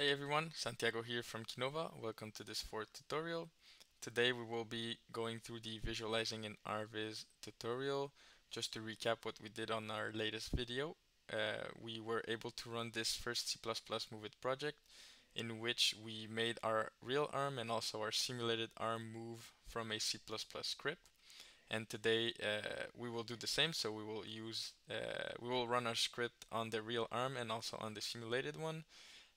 Hey everyone, Santiago here from Kinova. Welcome to this fourth tutorial. Today we will be going through the visualizing in RViz tutorial. Just to recap what we did on our latest video, we were able to run this first C++ MoveIt project in which we made our real arm and also our simulated arm move from a C++ script. And today we will do the same, so we will use we will run our script on the real arm and also on the simulated one.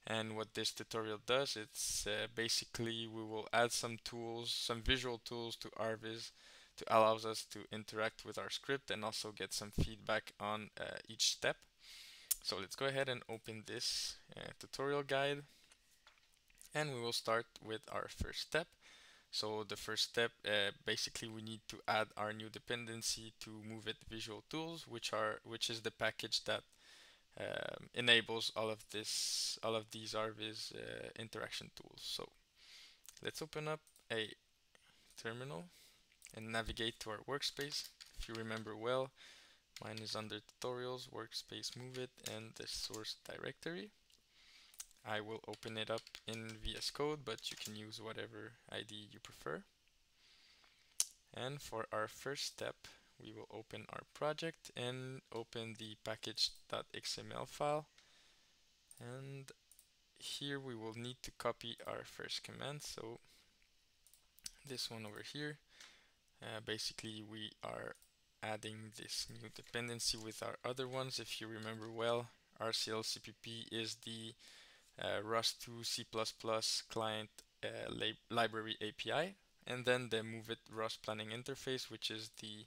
And what this tutorial does, it's basically we will add some tools, some visual tools to RViz to allow us to interact with our script and also get some feedback on each step. So let's go ahead and open this tutorial guide, and we will start with our first step. So the first step, basically we need to add our new dependency to MoveItVisualTools, which is the package that enables all of these RViz interaction tools. So let's open up a terminal and navigate to our workspace. If you remember well, mine is under tutorials, workspace, MoveIt, and the source directory. I will open it up in VS Code, but you can use whatever IDE you prefer. And for our first step, we will open our project and open the package.xml file, and here we will need to copy our first command, so this one over here. Basically we are adding this new dependency with our other ones. If you remember well, RCLCPP is the ROS2 C++ client library API, and then the MoveIt ROS planning interface, which is the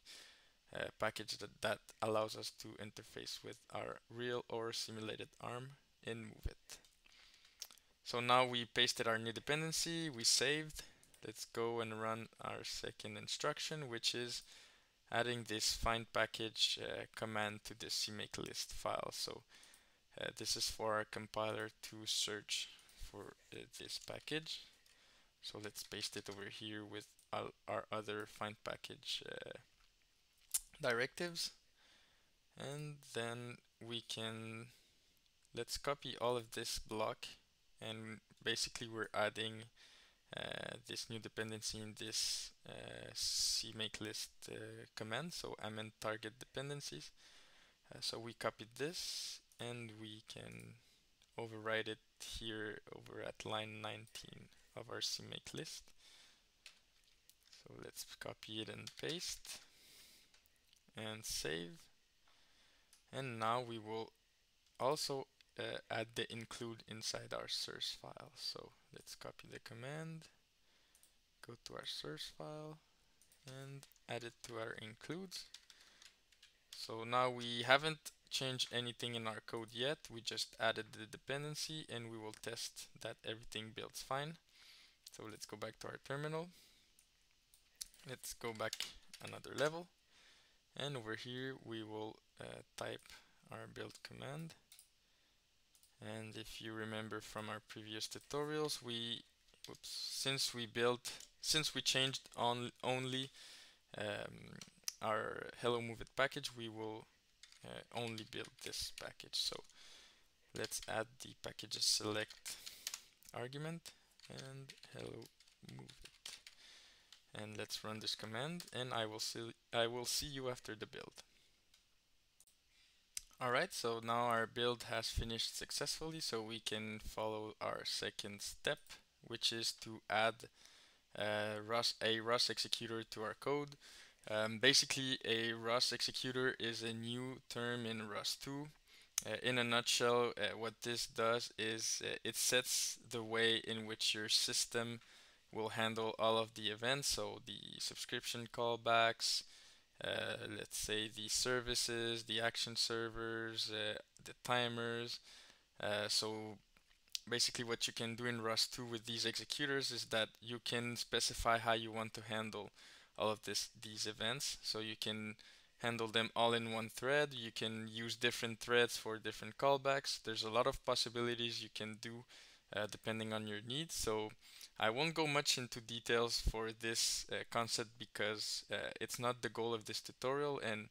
package that allows us to interface with our real or simulated arm in MoveIt. So now we pasted our new dependency, we saved. Let's go and run our second instruction, which is adding this find package command to the CMake list file. So this is for our compiler to search for this package. So let's paste it over here with our other find package directives, and then let's copy all of this block, and basically we're adding this new dependency in this CMake list command, so I'm in target dependencies. So we copied this and we can override it here over at line 19 of our CMake list. So let's copy it and paste and save. And now we will also add the include inside our source file. So let's copy the command, go to our source file and add it to our includes. So now we haven't changed anything in our code yet, we just added the dependency and we will test that everything builds fine. So let's go back to our terminal, let's go back another level, and over here we will type our build command. And if you remember from our previous tutorials, since we changed on only our HelloMoveIt package, we will only build this package. So let's add the packages select argument and HelloMoveIt, and let's run this command, and I will see you after the build. Alright, so now our build has finished successfully, so we can follow our second step, which is to add a ROS executor to our code. Basically, a ROS executor is a new term in ROS2. In a nutshell, what this does is it sets the way in which your system will handle all of the events, so the subscription callbacks, let's say the services, the action servers, the timers. So basically what you can do in ROS2 with these executors is that you can specify how you want to handle all of these events. So you can handle them all in one thread, you can use different threads for different callbacks. There's a lot of possibilities you can do depending on your needs. So I won't go much into details for this concept because it's not the goal of this tutorial, and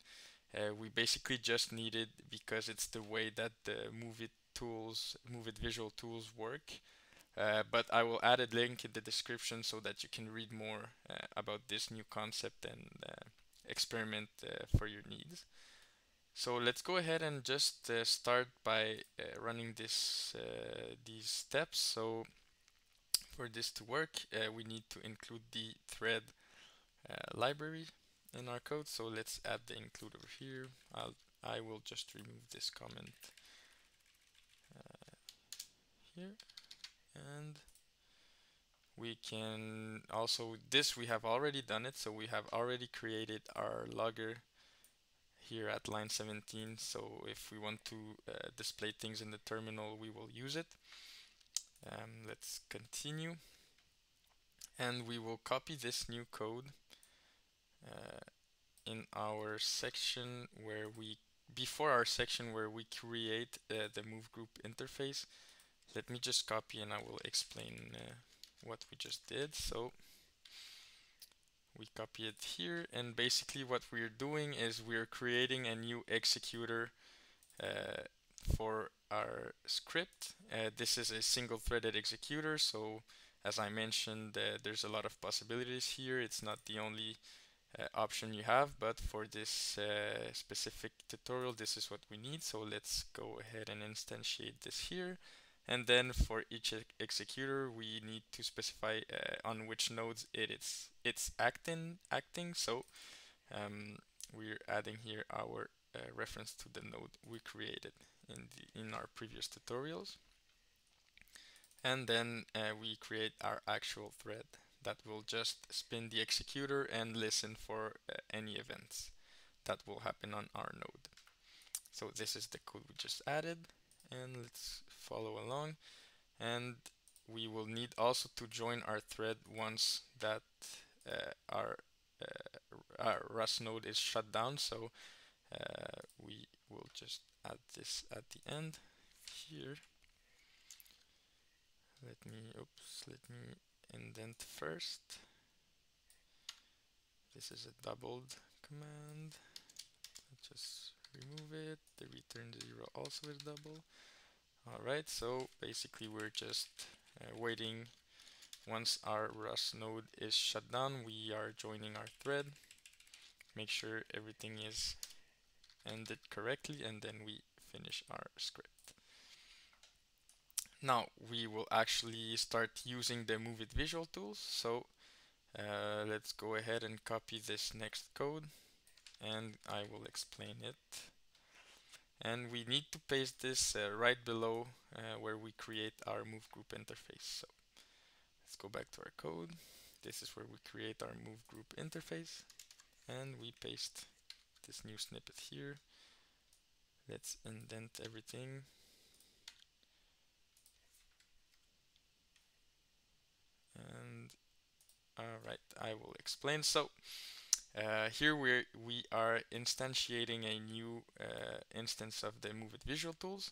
we basically just need it because it's the way that the MoveIt tools, MoveIt Visual Tools work, but I will add a link in the description so that you can read more about this new concept and experiment for your needs. So let's go ahead and just start by running this these steps. So for this to work, we need to include the thread library in our code. So let's add the include over here. I will just remove this comment here, and we can also, this we have already done it, so we have already created our logger here at line 17. So if we want to display things in the terminal, we will use it. Let's continue, and we will copy this new code in our section where we, before our section where we create the move group interface. Let me just copy and I will explain what we just did. So we copy it here, and basically what we're doing is we're creating a new executor for our script. This is a single threaded executor, so as I mentioned, there's a lot of possibilities here. It's not the only option you have, but for this specific tutorial, this is what we need. So let's go ahead and instantiate this here, and then for each executor we need to specify on which nodes it's acting. So we're adding here our reference to the node we created in our previous tutorials, and then we create our actual thread that will just spin the executor and listen for any events that will happen on our node. So this is the code we just added, and let's follow along, and we will need also to join our thread once that our ROS node is shut down. So we will just add this at the end here. Let me indent first. This is a doubled command. Let's just remove it. The return 0 also is double. Alright, so basically we're just waiting. Once our ROS node is shut down, we are joining our thread. Make sure everything is ended correctly, and then we finish our script. Now we will actually start using the MoveIt Visual Tools. So let's go ahead and copy this next code, and I will explain it. And we need to paste this right below where we create our move group interface. So let's go back to our code. This is where we create our move group interface, and we paste this new snippet here. Let's indent everything, and alright, I will explain. So here we are instantiating a new instance of the MoveIt Visual Tools.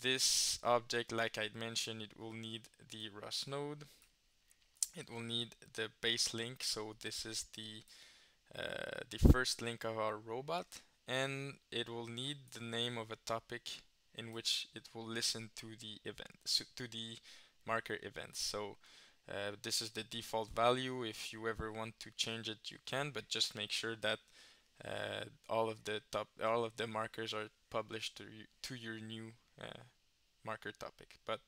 This object, like I mentioned, it will need the ROS node. It will need the base link. So this is the first link of our robot, and it will need the name of a topic in which it will listen to the event, so to the marker events. So this is the default value. If you ever want to change it, you can, but just make sure that all of the markers are published to your new marker topic. But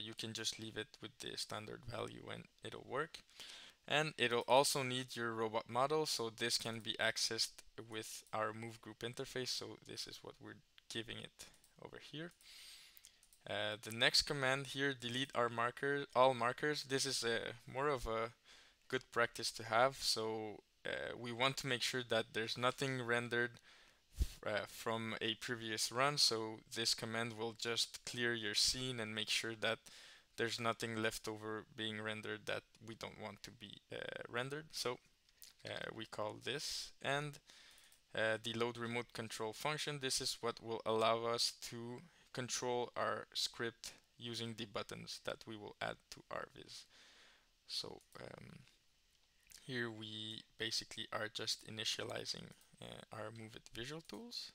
you can just leave it with the standard value and it'll work. And it'll also need your robot model, so this can be accessed with our move group interface. So this is what we're giving it over here. The next command here, delete our markers, all markers. This is more of a good practice to have. So we want to make sure that there's nothing rendered from a previous run. So this command will just clear your scene and make sure that there's nothing left over being rendered that we don't want to be rendered. So we call this, and the load remote control function. This is what will allow us to control our script using the buttons that we will add to RViz. So here we basically are just initializing our MoveIt Visual Tools,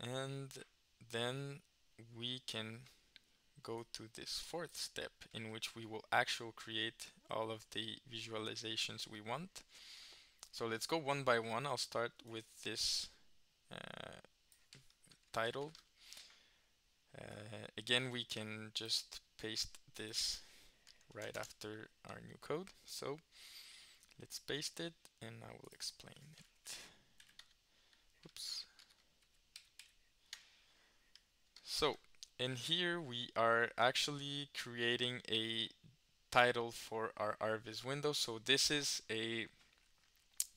and then we can go to this fourth step in which we will actually create all of the visualizations we want. So let's go one by one. I'll start with this title. Again, we can just paste this right after our new code. So let's paste it and I will explain it. Oops. So in here we are actually creating a title for our RViz window. So this is a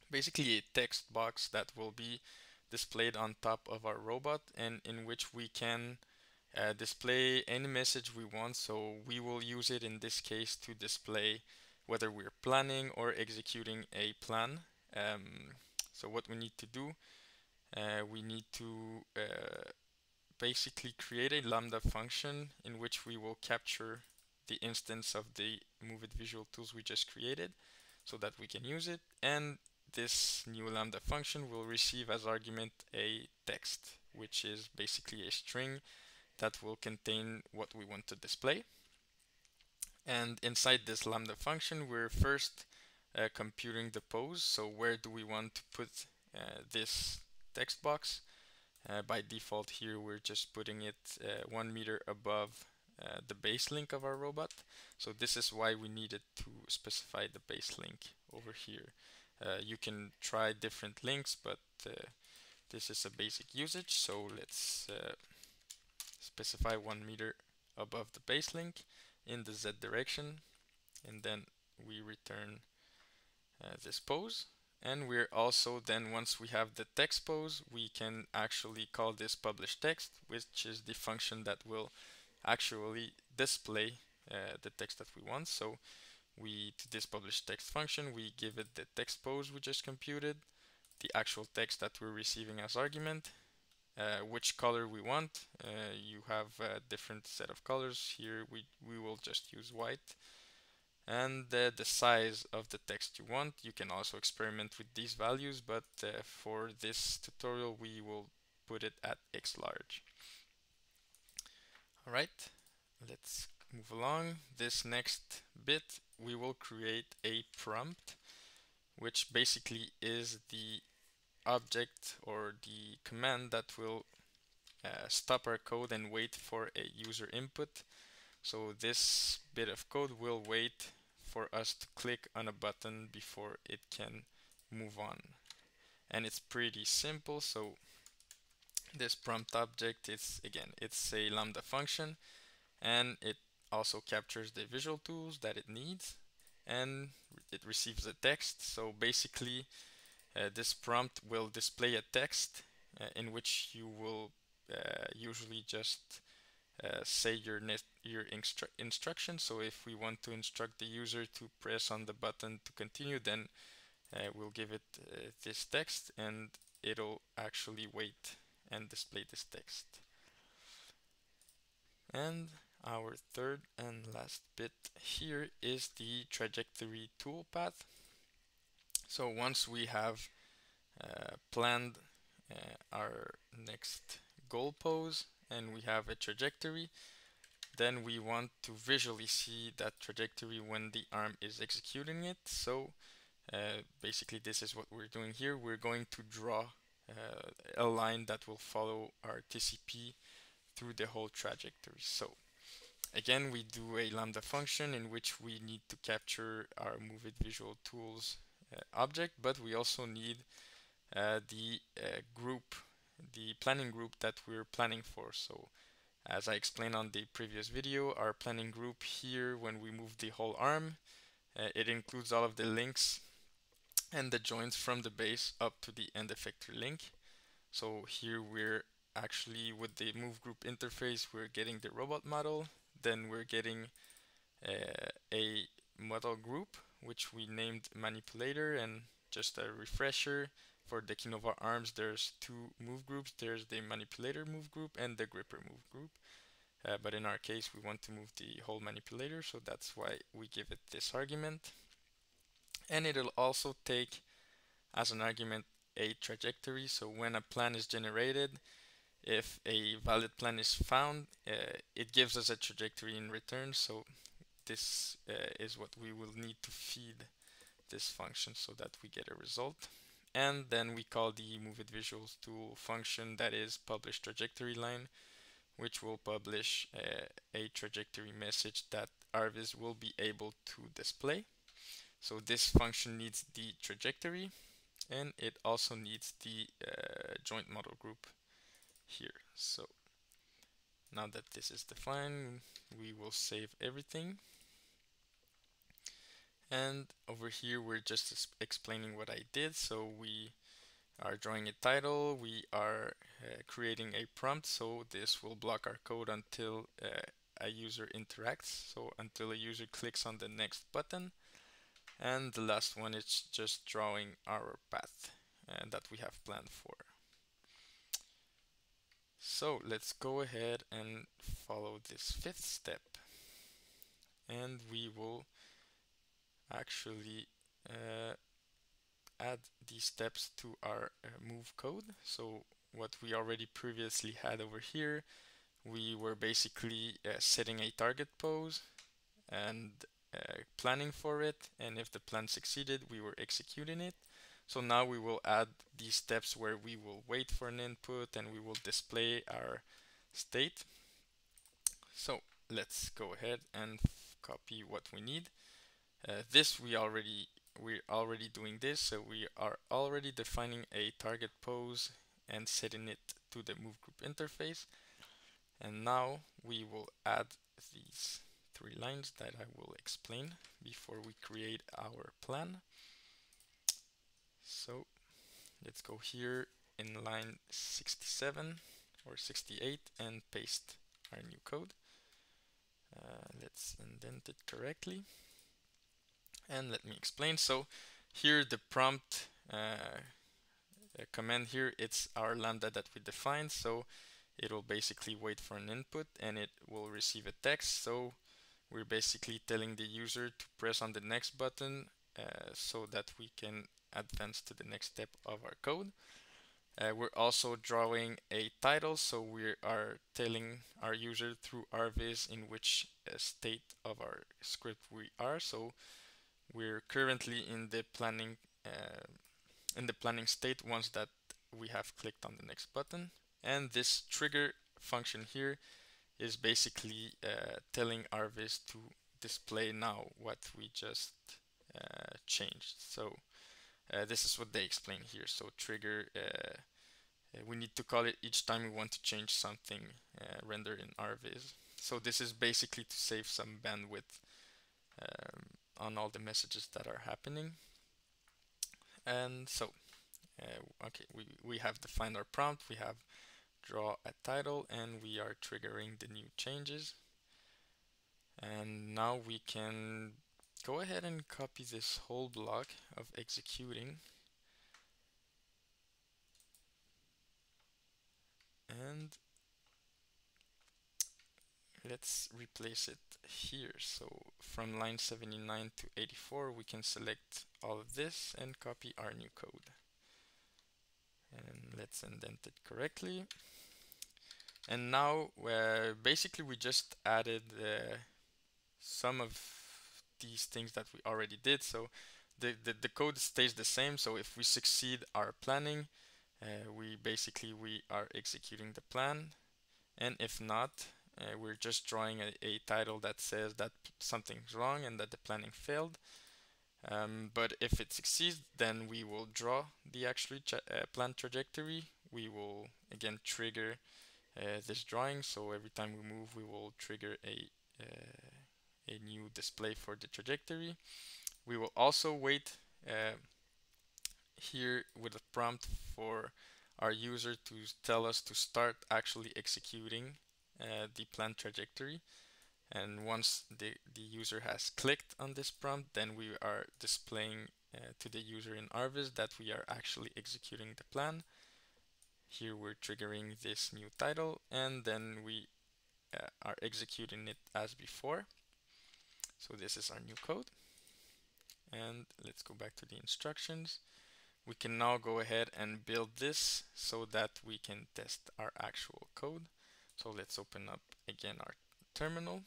basically a text box that will be displayed on top of our robot, and in which we can display any message we want. So we will use it in this case to display whether we're planning or executing a plan. So what we need to do, we need to basically create a Lambda function in which we will capture the instance of the MoveItVisualTools we just created so that we can use it. And this new Lambda function will receive as argument a text, which is basically a string that will contain what we want to display. And inside this Lambda function, we're first computing the pose. So where do we want to put this text box? By default here, we're just putting it 1 meter above the base link of our robot. So this is why we needed to specify the base link over here. You can try different links, but this is a basic usage. So let's specify 1 meter above the base link in the Z direction, and then we return this pose. And we're also then, once we have the text pose, we can actually call this publish text, which is the function that will actually display the text that we want. So we, to this publish text function, we give it the text pose we just computed, the actual text that we're receiving as argument, which color we want. You have a different set of colors. Here we will just use white. And the size of the text you want. You can also experiment with these values, but for this tutorial we will put it at X large. Alright, let's move along. This next bit we will create a prompt, which basically is the object or the command that will stop our code and wait for a user input. So this bit of code will wait for us to click on a button before it can move on. And it's pretty simple. So this prompt object is, again, it's a Lambda function, and it also captures the visual tools that it needs, and it receives a text. So basically this prompt will display a text in which you will usually just say your instruction. So if we want to instruct the user to press on the button to continue, then we'll give it this text, and it'll actually wait and display this text. And our third and last bit here is the trajectory toolpath. So once we have planned our next goal pose and we have a trajectory, then we want to visually see that trajectory when the arm is executing it. So basically this is what we're doing here. We're going to draw a line that will follow our TCP through the whole trajectory. So again, we do a Lambda function in which we need to capture our MoveItVisualTools object, but we also need the planning group that we're planning for. So as I explained on the previous video, our planning group here, when we move the whole arm, it includes all of the links and the joins from the base up to the end effector link. So here we're actually, with the move group interface, we're getting the robot model, then we're getting a model group which we named manipulator, and just a refresher, for the Kinova arms there's two move groups. There's the manipulator move group and the gripper move group, but in our case we want to move the whole manipulator, so that's why we give it this argument. And it'll also take as an argument a trajectory. So when a plan is generated, If a valid plan is found, it gives us a trajectory in return. So this is what we will need to feed this function so that we get a result. And then we call the MoveItVisualTool function that is publishTrajectoryLine, which will publish a trajectory message that RViz will be able to display. So this function needs the trajectory, and it also needs the joint model group here. So now that this is defined, we will save everything. And over here, we're just explaining what I did. So we are drawing a title, we are creating a prompt, so this will block our code until a user interacts, so until a user clicks on the next button. And the last one is just drawing our path that we have planned for. So let's go ahead and follow this fifth step, and we will actually add these steps to our move code. So what we already previously had over here, we were basically setting a target pose and planning for it, and if the plan succeeded, we were executing it. So now we will add these steps where we will wait for an input and we will display our state. So let's go ahead and copy what we need. We're already doing this, so we are already defining a target pose and setting it to the move group interface. And now we will add these three lines that I will explain before we create our plan. So let's go here in line 67 or 68 and paste our new code. Let's indent it correctly. And let me explain. So here the prompt command here, it's our lambda that we defined. So it will basically wait for an input and it will receive a text. So we're basically telling the user to press on the next button so that we can advance to the next step of our code. We're also drawing a title, so we are telling our user through RViz in which state of our script we are. So we're currently in the planning state once that we have clicked on the next button. And this trigger function here is basically telling RViz to display now what we just changed. So this is what they explain here. So trigger, we need to call it each time we want to change something rendered in RViz. So this is basically to save some bandwidth on all the messages that are happening. And so, okay, we have defined our prompt, we have draw a title, and we are triggering the new changes. And now we can go ahead and copy this whole block of executing. And let's replace it here. So from line 79 to 84, we can select all of this and copy our new code. And let's indent it correctly. And now basically we just added some of these things that we already did. So the code stays the same. So if we succeed our planning, we are executing the plan. And if not, we're just drawing a title that says that something's wrong and that the planning failed. But if it succeeds, then we will draw the actual plan trajectory. We will again trigger this drawing. So every time we move, we will trigger a new display for the trajectory. We will also wait here with a prompt for our user to tell us to start actually executing the plan trajectory, and once the user has clicked on this prompt, then we are displaying to the user in RViz that we are actually executing the plan. Here we're triggering this new title, and then we are executing it as before. So this is our new code, and let's go back to the instructions. We can now go ahead and build this so that we can test our actual code. So let's open up again our terminal.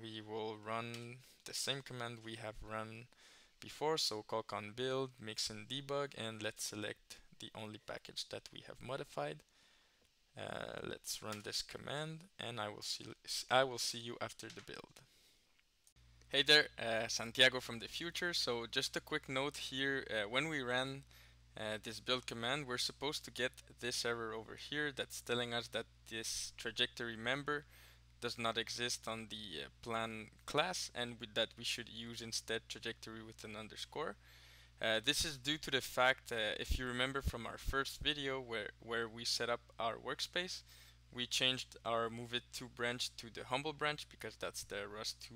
We will run the same command we have run before, so calcon build, mixin debug, and let's select the only package that we have modified. Let's run this command, and I will see you after the build. Hey there, Santiago from the future. So just a quick note here, when we ran this build command, we're supposed to get this error over here that's telling us that this trajectory member does not exist on the plan class, and with that we should use instead trajectory with an underscore. This is due to the fact, if you remember from our first video where we set up our workspace, we changed our MoveIt2 branch to the Humble branch because that's the ROS2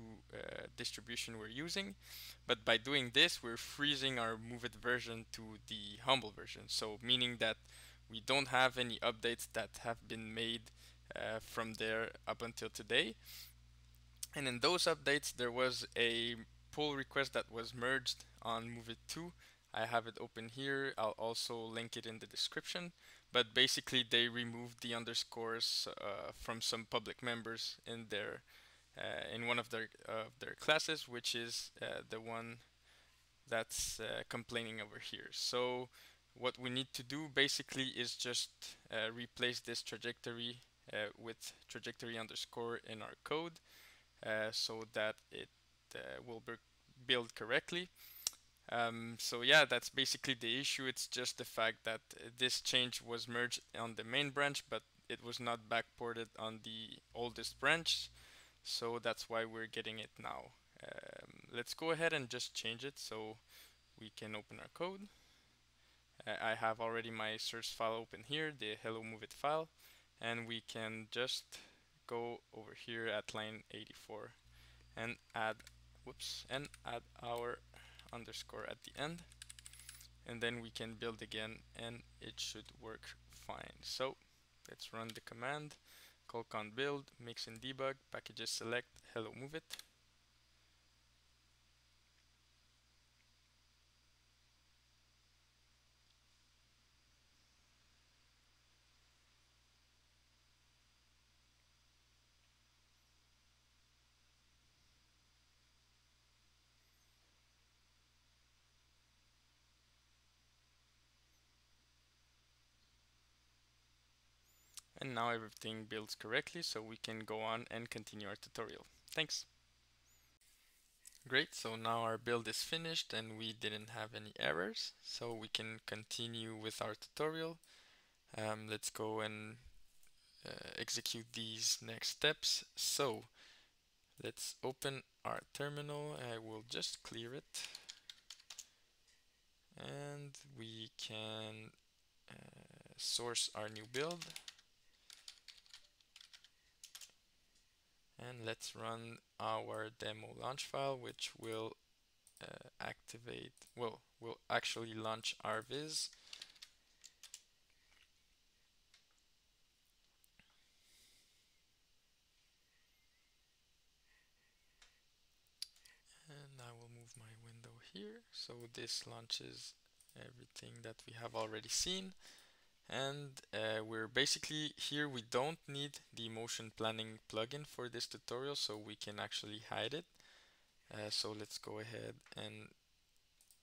distribution we're using. But by doing this, we're freezing our MoveIt version to the Humble version, so meaning that we don't have any updates that have been made from there up until today. And in those updates, there was a pull request that was merged on MoveIt2. I have it open here. I'll also link it in the description. But basically, they removed the underscores from some public members in their in one of their classes, which is the one that's complaining over here. So what we need to do basically is just replace this trajectory with trajectory underscore in our code, so that it will build correctly. So yeah, that's basically the issue. It's just the fact that this change was merged on the main branch, but it was not backported on the oldest branch, so that's why we're getting it now. Let's go ahead and just change it so we can open our code. I have already my source file open here, the HelloMoveIt file. And we can just go over here at line 84 and add our underscore at the end, and then we can build again and it should work fine. So let's run the command, calcon build, mixin debug, packages select, HelloMoveIt. And now everything builds correctly, so we can go on and continue our tutorial. Thanks. Great, so now our build is finished and we didn't have any errors, so we can continue with our tutorial. Let's go and execute these next steps. So let's open our terminal. I will just clear it, and we can source our new build. And let's run our demo launch file, which will actually launch RViz. And I will move my window here. So this launches everything that we have already seen. And we're basically here, we don't need the motion planning plugin for this tutorial, so we can actually hide it. So let's go ahead and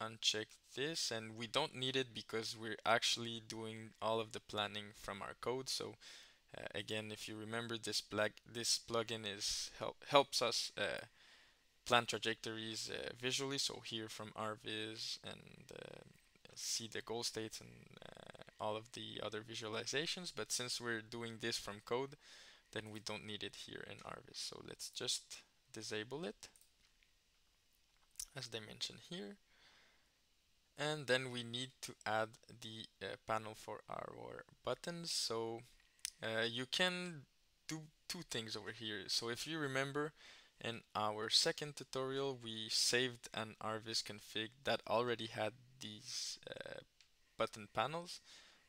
uncheck this, and we don't need it because we're actually doing all of the planning from our code. So again, if you remember, this plugin helps us plan trajectories visually. So here from RViz and see the goal states and all of the other visualizations, but since we're doing this from code, then we don't need it here in RViz. So let's just disable it, as they mention here. And then we need to add the panel for our buttons. So you can do two things over here. So if you remember, in our second tutorial, we saved an RViz config that already had these button panels.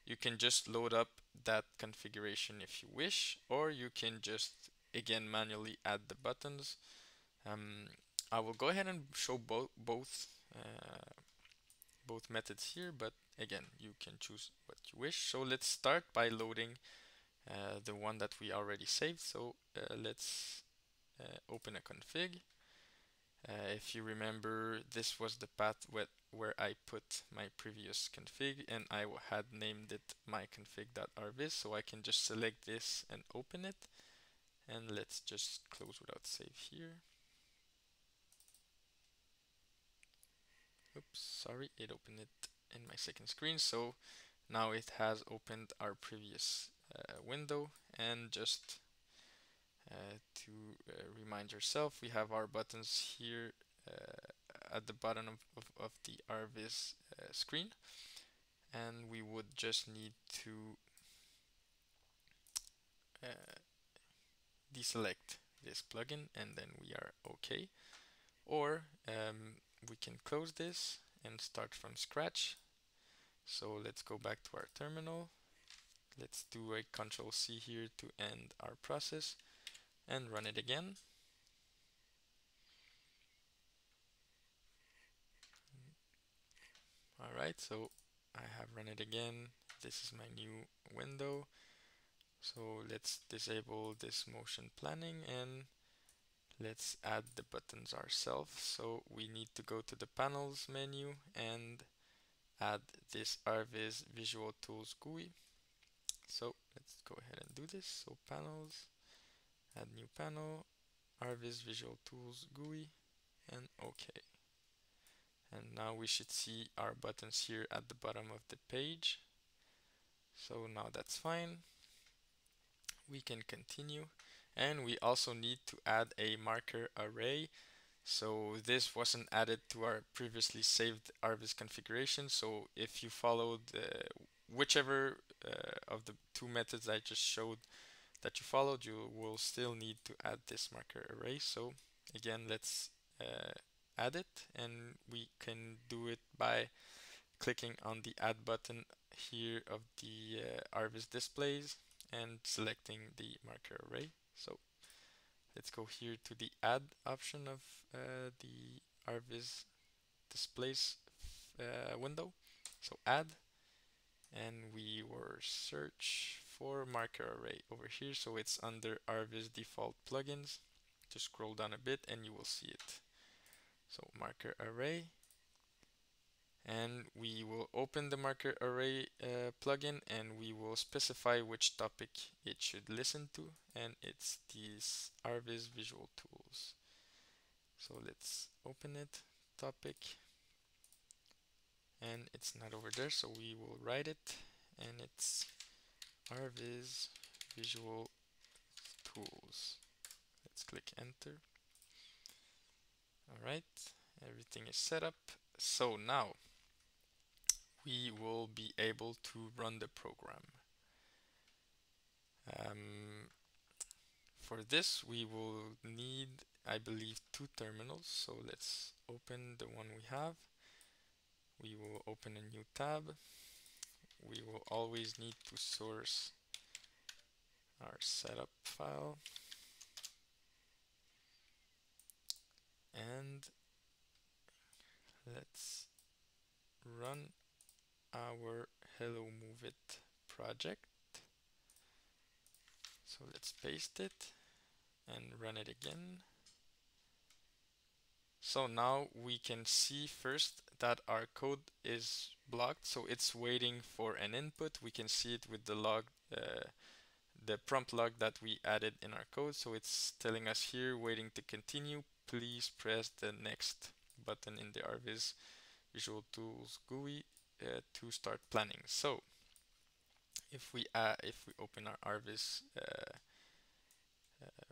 You can just load up that configuration if you wish, or you can just again manually add the buttons. I will go ahead and show both both methods here, but again, you can choose what you wish. So let's start by loading the one that we already saved. So let's open a config. If you remember, this was the path where I put my previous config, and I had named it myconfig.rviz, so I can just select this and open it. And let's just close without save here. Oops, sorry, it opened it in my second screen. So now it has opened our previous window. And just to remind yourself, we have our buttons here at the bottom of the RViz screen. And we would just need to deselect this plugin, and then we are okay. Or we can close this and start from scratch. So let's go back to our terminal. Let's do a Control C here to end our process and run it again. All right, so I have run it again. This is my new window. So let's disable this motion planning and let's add the buttons ourselves. So we need to go to the panels menu and add this RViz Visual Tools GUI. So let's go ahead and do this. So panels, add new panel, RViz Visual Tools GUI, and OK. And now we should see our buttons here at the bottom of the page. So now that's fine. We can continue, and we also need to add a marker array. So this wasn't added to our previously saved RViz configuration. So if you followed whichever of the two methods I just showed that you followed, you will still need to add this marker array. So again, let's add it, and we can do it by clicking on the add button here of the RViz displays and selecting the marker array. So let's go here to the add option of the RViz displays window. So add, and we will search for marker array over here. So it's under RViz default plugins. Just scroll down a bit and you will see it. So marker array, and we will open the marker array plugin, and we will specify which topic it should listen to, and it's these RViz Visual Tools. So let's open it, topic, and it's not over there, so we will write it, and it's RViz Visual Tools. Let's click enter. All right, everything is set up. So now we will be able to run the program. For this we will need, I believe, two terminals. So let's open the one we have. We will open a new tab. We will always need to source our setup file. And let's run our HelloMoveIt project. So let's paste it and run it again. So now we can see first that our code is blocked, so it's waiting for an input. We can see it with the log, the prompt log that we added in our code. So it's telling us here, waiting to continue. Please press the next button in the RViz Visual Tools GUI to start planning. So if we open our RViz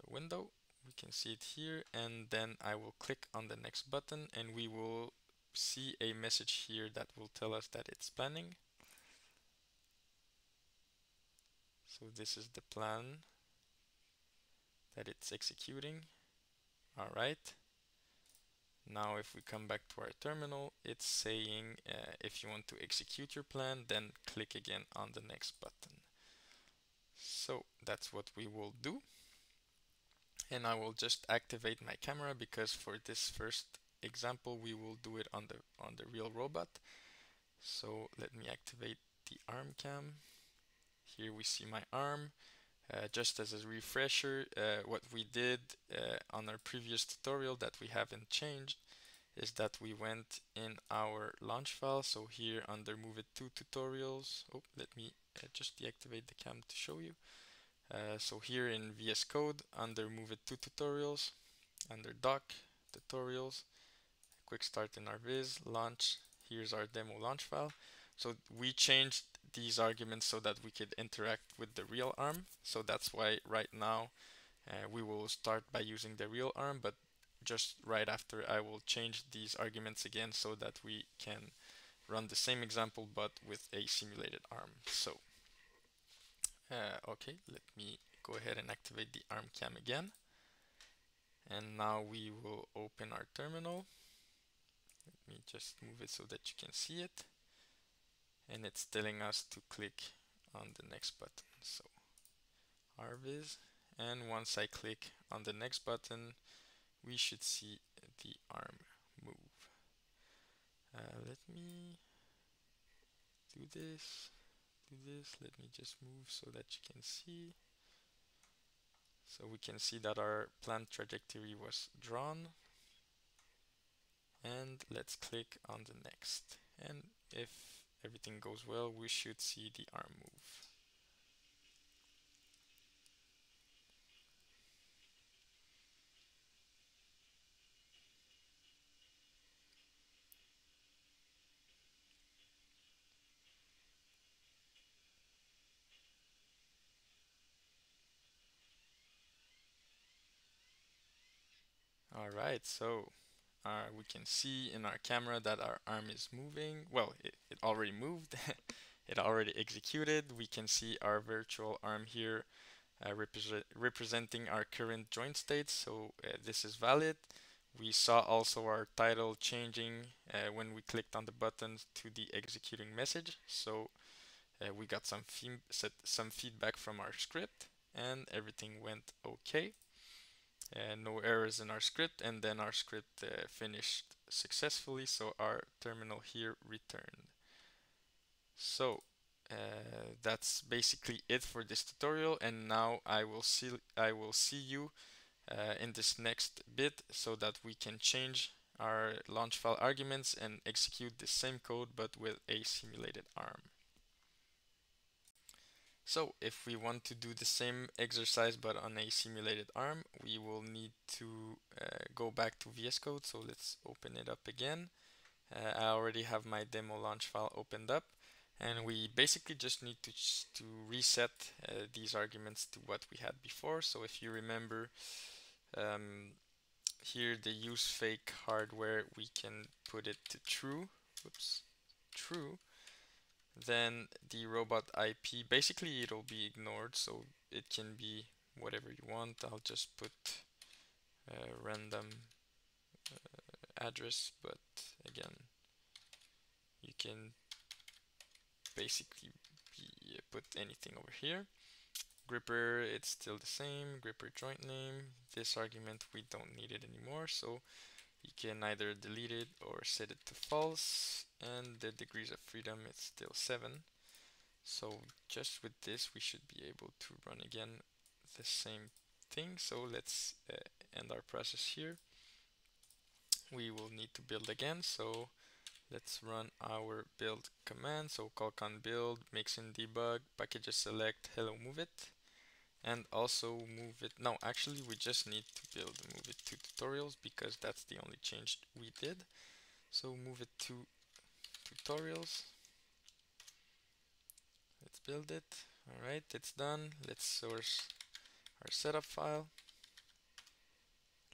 window, we can see it here, and then I will click on the next button, and we will see a message here that will tell us that it's planning. So this is the plan that it's executing. All right. Now if we come back to our terminal, it's saying if you want to execute your plan, then click again on the next button. So that's what we will do. And I will just activate my camera because for this first example, we will do it on the real robot. So let me activate the arm cam. Here we see my arm. Just as a refresher, what we did on our previous tutorial that we haven't changed is that we went in our launch file. So here under MoveIt2 tutorials, oh, let me just deactivate the cam to show you. So here in VS Code, under MoveIt2 tutorials, under doc, tutorials, quick start in RViz, launch, here's our demo launch file. So we changed these arguments so that we could interact with the real arm. So that's why right now we will start by using the real arm, but just right after I will change these arguments again so that we can run the same example but with a simulated arm. So, okay, let me go ahead and activate the arm cam again. And now we will open our terminal. Let me just move it so that you can see it. And it's telling us to click on the next button. So RViz, and once I click on the next button, we should see the arm move. Let me do this. Let me just move so that you can see. So we can see that our planned trajectory was drawn. And let's click on the next. And if everything goes well, we should see the arm move. Alright, so we can see in our camera that our arm is moving. Well, it already moved. It already executed. We can see our virtual arm here representing our current joint state. So this is valid. We saw also our title changing when we clicked on the buttons to the executing message. So we got some feedback from our script and everything went okay. No errors in our script, and then our script finished successfully, so our terminal here returned. So that's basically it for this tutorial, and now I will see you in this next bit so that we can change our launch file arguments and execute the same code but with a simulated arm. So if we want to do the same exercise but on a simulated arm, we will need to go back to VS Code. So let's open it up again. I already have my demo launch file opened up, and we basically just need to reset these arguments to what we had before. So if you remember here, the use fake hardware, we can put it to true. Oops, true. Then the robot IP, basically it'll be ignored, so it can be whatever you want. I'll just put a random address, but again, you can basically put anything over here. Gripper, it's still the same, gripper joint name. This argument, we don't need it anymore, so you can either delete it or set it to false. And the degrees of freedom, it's still 7. So just with this, we should be able to run again the same thing. So let's end our process here. We will need to build again. So let's run our build command. So calcon build, mixin debug, packages select, hello move it. And also move it. No, actually, we just need to build MoveIt2 tutorials because that's the only change we did. So MoveIt2 tutorials. Let's build it. All right, it's done. Let's source our setup file.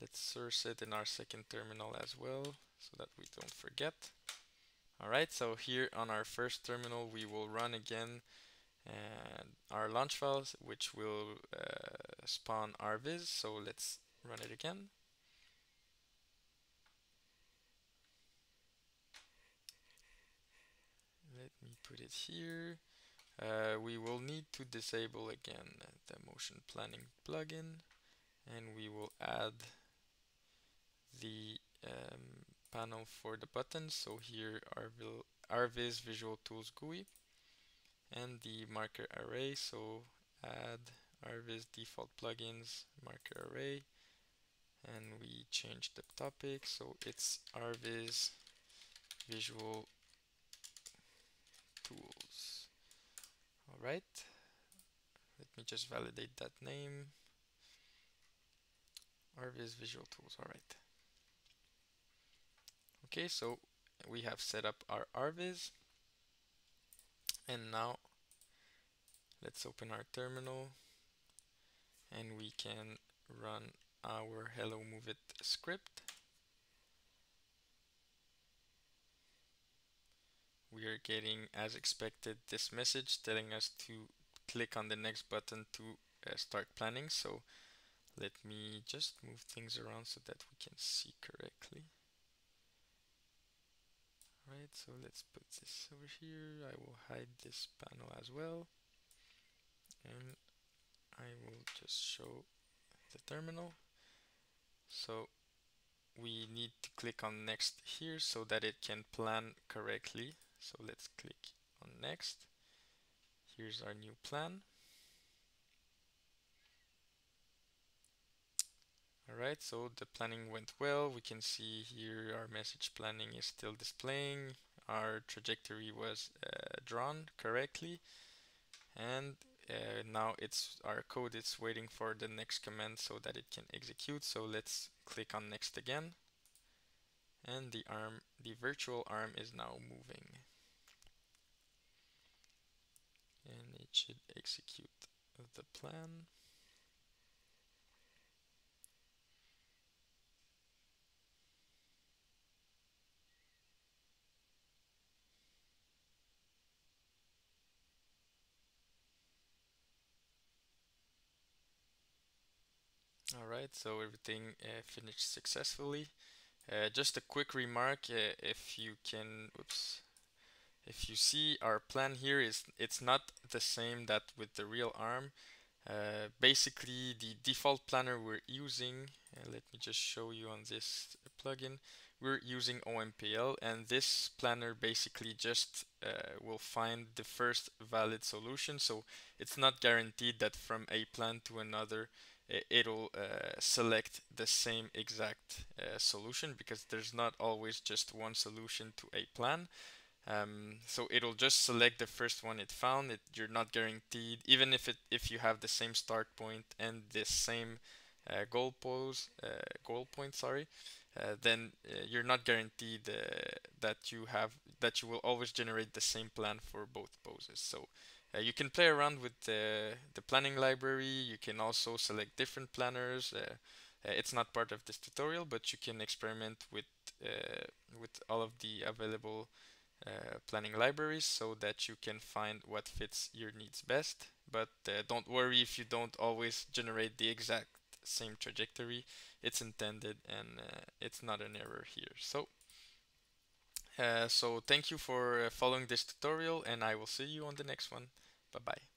Let's source it in our second terminal as well so that we don't forget. All right, so here on our first terminal, we will run again our launch files, which will spawn RViz. So let's run it again. Let me put it here. We will need to disable again the motion planning plugin, and we will add the panel for the buttons. So here RViz Visual Tools GUI and the marker array. So add RViz default plugins marker array, and we change the topic, so it's RViz Visual Tools. All right, let me just validate that name. RViz Visual Tools. All right. Okay, so we have set up our RViz, and now let's open our terminal and we can run our HelloMoveIt script. We are getting, as expected, this message telling us to click on the next button to start planning. So let me just move things around so that we can see correctly. Right, so let's put this over here. I will hide this panel as well, and I will just show the terminal. So we need to click on next here so that it can plan correctly. So let's click on next. Here's our new plan. Alright, so the planning went well. We can see here our message planning is still displaying. Our trajectory was drawn correctly, and now it's our code. It's waiting for the next command so that it can execute. So let's click on next again, and the virtual arm is now moving, and it should execute the plan. Alright, so everything finished successfully. Just a quick remark, if you see our plan here, it's not the same that with the real arm. Basically, the default planner we're using, let me just show you on this plugin, we're using OMPL, and this planner basically just will find the first valid solution. So it's not guaranteed that from a plan to another it'll select the same exact solution, because there's not always just one solution to a plan. So it'll just select the first one it found. You're not guaranteed, even if you have the same start point and the same goal point, then you're not guaranteed that you will always generate the same plan for both poses. So you can play around with the planning library. You can also select different planners. It's not part of this tutorial, but you can experiment with all of the available planning libraries so that you can find what fits your needs best. But don't worry if you don't always generate the exact same trajectory. It's intended, and it's not an error here. So so thank you for following this tutorial, and I will see you on the next one. Bye bye.